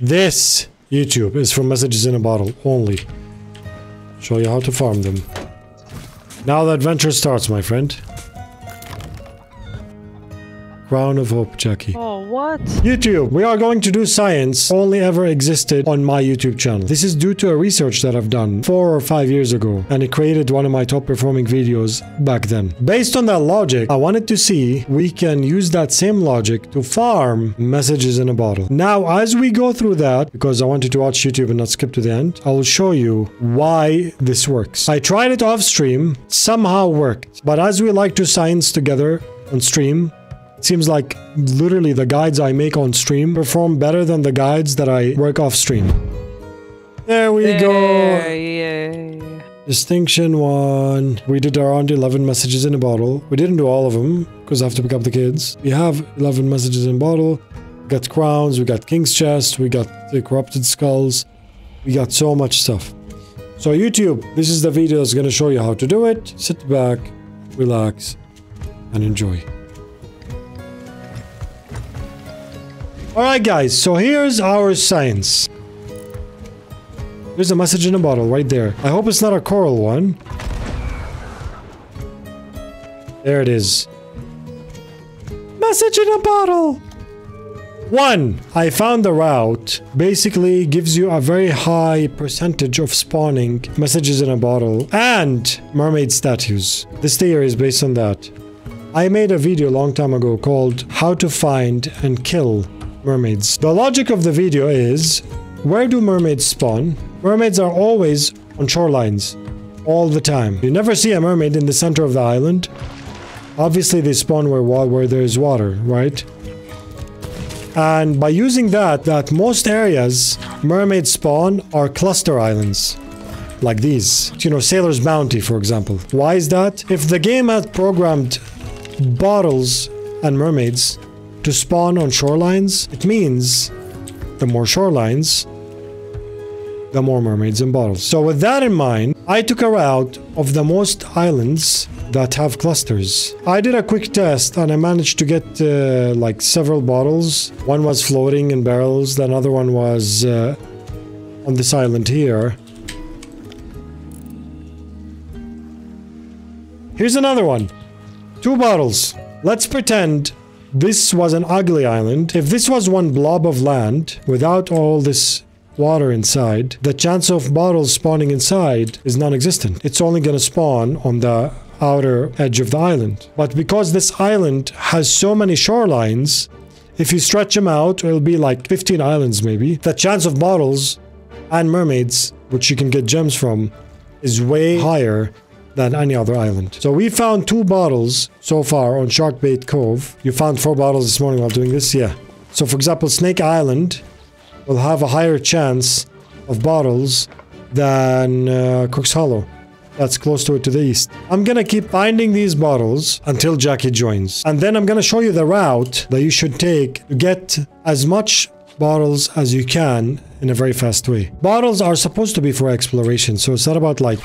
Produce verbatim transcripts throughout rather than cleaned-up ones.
This YouTube is for messages in a bottle only. Show you how to farm them. Now the adventure starts, my friend. Crown of Hope, Jackie. Oh, what? YouTube! We are going to do science only ever existed on my YouTube channel. This is due to a research that I've done four or five years ago, and it created one of my top performing videos back then. Based on that logic, I wanted to see we can use that same logic to farm messages in a bottle. Now, as we go through that, because I wanted to watch YouTube and not skip to the end, I will show you why this works. I tried it off stream, somehow worked, but as we like to science together on stream, it seems like literally the guides I make on stream perform better than the guides that I work off stream. There we there, go. Yeah. Distinction one. We did around eleven messages in a bottle. We didn't do all of them because I have to pick up the kids. We have eleven messages in a bottle. We got crowns. We got king's chest. We got the corrupted skulls. We got so much stuff. So YouTube, this is the video that's going to show you how to do it. Sit back, relax, and enjoy. Alright guys, so here's our science. There's a message in a bottle right there. I hope it's not a coral one. There it is. Message in a bottle! One, I found the route. Basically gives you a very high percentage of spawning messages in a bottle and mermaid statues. This theory is based on that. I made a video a long time ago called How to Find and Kill Mermaids. The logic of the video is, where do mermaids spawn? Mermaids are always on shorelines, all the time. You never see a mermaid in the center of the island. Obviously they spawn where, where there is water, right? And by using that, that most areas mermaids spawn are cluster islands. Like these. You know, Sailor's Bounty, for example. Why is that? If the game had programmed bottles and mermaids to spawn on shorelines, it means the more shorelines, the more mermaids and bottles. So with that in mind, I took a route of the most islands that have clusters. I did a quick test and I managed to get uh, like several bottles. One was floating in barrels, the another one was uh, on this island here. Here's another one. Two bottles. Let's pretend this was an ugly island. If this was one blob of land, without all this water inside, the chance of bottles spawning inside is non-existent. It's only gonna spawn on the outer edge of the island. But because this island has so many shorelines, if you stretch them out, it'll be like fifteen islands maybe. The chance of bottles and mermaids, which you can get gems from, is way higher than any other island. So we found two bottles so far on Sharkbait Cove. You found four bottles this morning while doing this? Yeah. So for example, Snake Island will have a higher chance of bottles than uh, Cook's Hollow. That's close to it to the east. I'm gonna keep finding these bottles until Jackie joins. And then I'm gonna show you the route that you should take to get as much bottles as you can in a very fast way. Bottles are supposed to be for exploration, so it's not about like,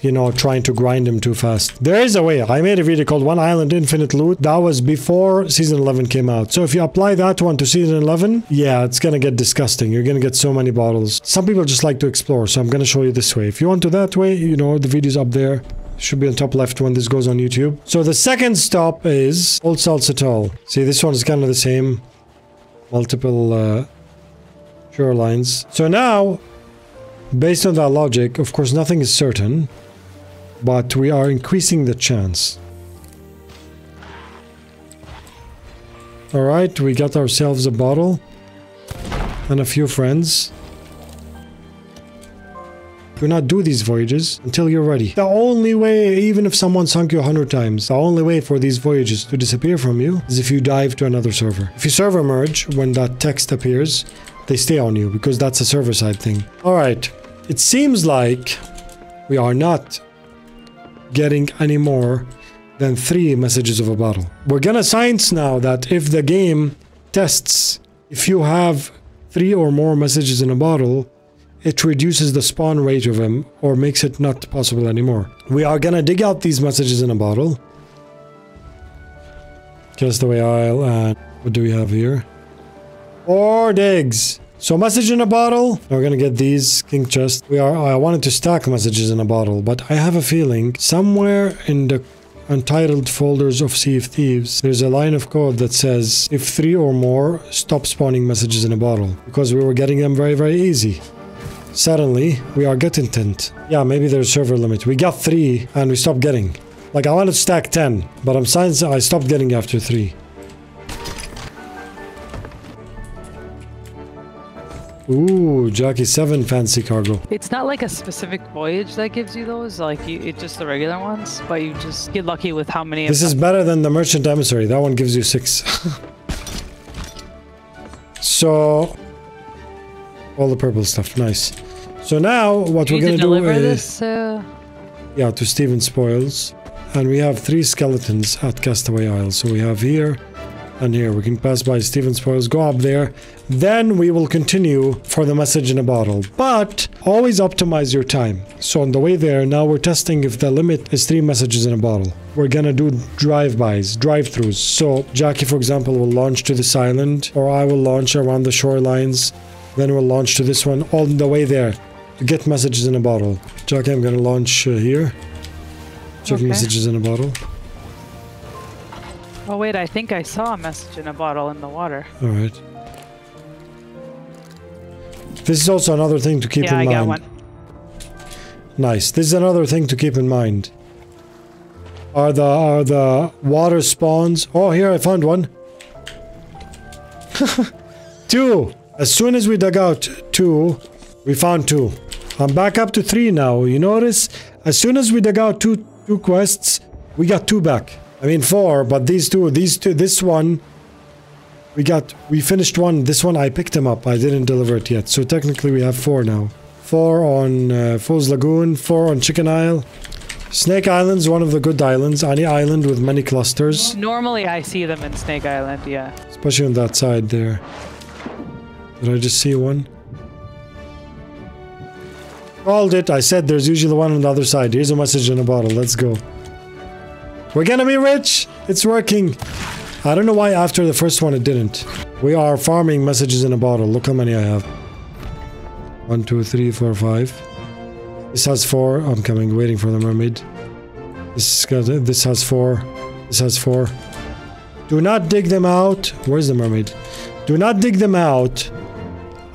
you know, trying to grind them too fast. There is a way. I made a video called One Island Infinite Loot. That was before Season eleven came out. So if you apply that one to Season eleven, yeah, it's gonna get disgusting. You're gonna get so many bottles. Some people just like to explore, so I'm gonna show you this way. If you want to that way, you know, the video's up there. Should be on top left when this goes on YouTube. So the second stop is Old Salsatel. See, this one is kind of the same. Multiple uh, shorelines. So now, based on that logic, of course, nothing is certain. But we are increasing the chance. Alright, we got ourselves a bottle. And a few friends. Do not do these voyages until you're ready. The only way, even if someone sunk you a hundred times, the only way for these voyages to disappear from you is if you dive to another server. If you server merge, when that text appears, they stay on you because that's a server-side thing. Alright, it seems like we are not getting any more than three messages of a bottle. We're gonna science now that if the game tests, if you have three or more messages in a bottle, it reduces the spawn rate of them or makes it not possible anymore. We are gonna dig out these messages in a bottle. Castaway Isle, and what do we have here? Four digs! So message in a bottle. We're gonna get these king chest. We are. I wanted to stack messages in a bottle, but I have a feeling somewhere in the untitled folders of Sea of Thieves, there's a line of code that says if three or more, stop spawning messages in a bottle, because we were getting them very, very easy. Suddenly, we are getting tent. Yeah, maybe there's server limit. We got three and we stopped getting. Like, I wanted to stack ten, but I'm science. I stopped getting after three. Ooh, Jackie, seven fancy cargo. It's not like a specific voyage that gives you those, like, you, it's just the regular ones, but you just get lucky with how many. This is better than the merchant emissary. That one gives you six. So, all the purple stuff, nice. So now, what we're gonna do is... This, uh... yeah, to Stephen's Spoils. And we have three skeletons at Castaway Isle. So we have here... and here, we can pass by Stephen's Spoils, go up there. Then we will continue for the message in a bottle. But always optimize your time. So on the way there, now we're testing if the limit is three messages in a bottle. We're gonna do drive-bys, drive-throughs. So Jackie, for example, will launch to this island, or I will launch around the shorelines. Then we'll launch to this one on the way there to get messages in a bottle. Jackie, I'm gonna launch uh, here. Check okay. Messages in a bottle. Oh wait, I think I saw a message in a bottle in the water. Alright. This is also another thing to keep yeah, in I mind. Yeah, I got one. Nice. This is another thing to keep in mind. Are the, are the water spawns... Oh, here, I found one. Two! As soon as we dug out two, we found two. I'm back up to three now. You notice? As soon as we dug out two, two quests, we got two back. I mean four, but these two, these two, this one, we got, we finished one, this one I picked him up, I didn't deliver it yet, so technically we have four now. Four on uh, Fool's Lagoon, four on Chicken Isle. Snake Island's one of the good islands, any island with many clusters. Normally I see them in Snake Island, yeah. Especially on that side there. Did I just see one? Called it, I said there's usually one on the other side. Here's a message in a bottle, let's go. We're gonna be rich! It's working! I don't know why after the first one it didn't. We are farming messages in a bottle. Look how many I have. One, two, three, four, five. This has four. I'm coming, waiting for the mermaid. This, this has four. This has four. Do not dig them out. Where's the mermaid? Do not dig them out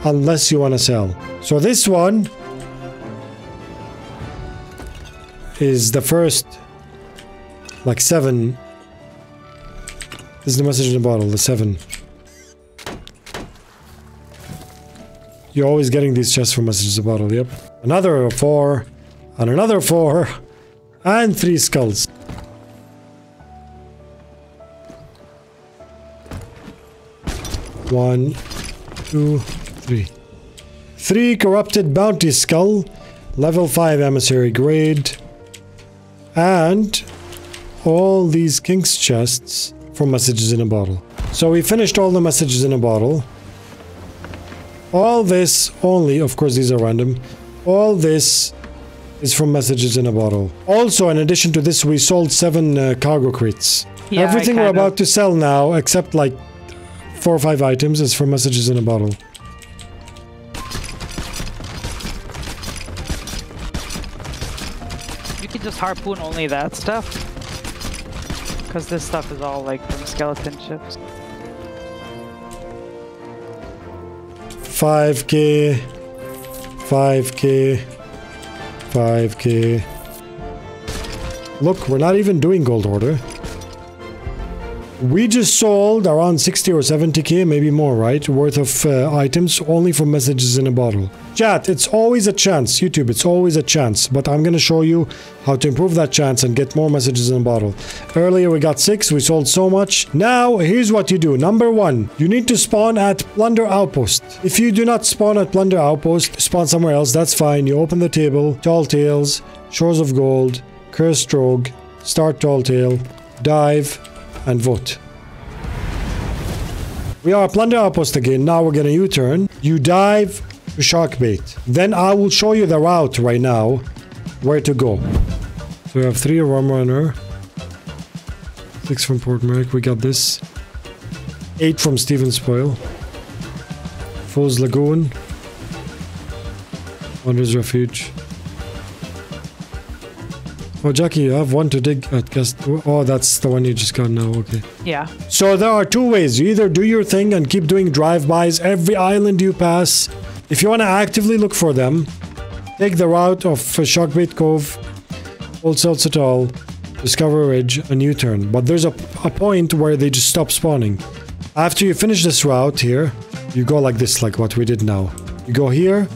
unless you want to sell. So this one is the first... like seven. This is the message in the bottle, the seven. You're always getting these chests for messages in the bottle, yep. Another four, and another four, and three skulls. One, two, three. Three corrupted bounty skull, level five emissary grade, and... all these king's chests for messages in a bottle. So we finished all the messages in a bottle. All this only, of course these are random, all this is from messages in a bottle. Also, in addition to this, we sold seven uh, cargo crates. Yeah, everything we're about to sell now, except like four or five items, is from messages in a bottle. You can just harpoon only that stuff. Because this stuff is all like from skeleton ships. five K. five K. five K. Look, we're not even doing gold order. We just sold around sixty or seventy K, maybe more, right? Worth of uh, items only from messages in a bottle. Chat, it's always a chance. YouTube, it's always a chance. But I'm going to show you how to improve that chance and get more messages in a bottle. Earlier we got six. We sold so much. Now, here's what you do. Number one, you need to spawn at Plunder Outpost. If you do not spawn at Plunder Outpost, spawn somewhere else. That's fine. You open the table. Tall Tales, Shores of Gold, Cursed Rogue, start Tall Tale, dive, and vote. We are Plunder Outpost again. Now we're going to U-turn. You dive... Sharkbait. Then I will show you the route right now where to go. So we have three Rum Runner, six from Port Merrick. We got this. Eight from Stephen's Spoil. Fool's Lagoon, Wanderer's Refuge. Oh, Jackie, I have one to dig at Castaway. Oh, that's the one you just got now, okay. Yeah. So there are two ways. You either do your thing and keep doing drive-bys every island you pass. If you want to actively look for them, take the route of Sharkbait Cove, Old Salsatel, Discovery Ridge, and U-turn. But there's a, a point where they just stop spawning. After you finish this route here, you go like this, like what we did now. You go here,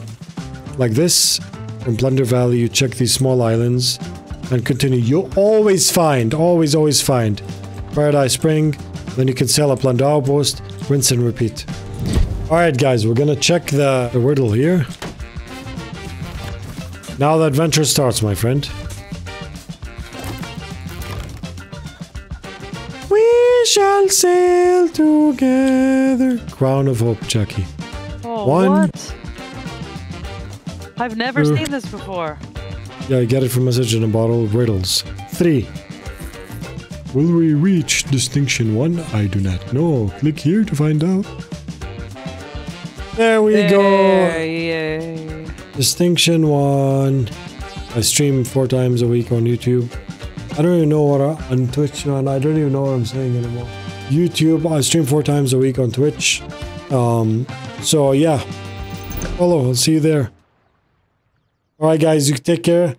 like this, from Plunder Valley, you check these small islands, and continue. You always find, always, always find Paradise Spring, then you can sell a Plunder Outpost, rinse and repeat. Alright guys, we're gonna check the, the riddle here. Now the adventure starts, my friend. We shall sail together. Crown of Hope, Jackie. Oh, One. What? I've never two. seen this before. Yeah, I get it from message in a bottle of riddles. Three. Will we reach distinction one? I do not know. Click here to find out. There we there, go. Yay. Distinction one. I stream four times a week on YouTube. I don't even know what I, on Twitch, man. I don't even know what I'm saying anymore. YouTube. I stream four times a week on Twitch. Um. So yeah. Follow. I'll see you there. Alright guys, you take care.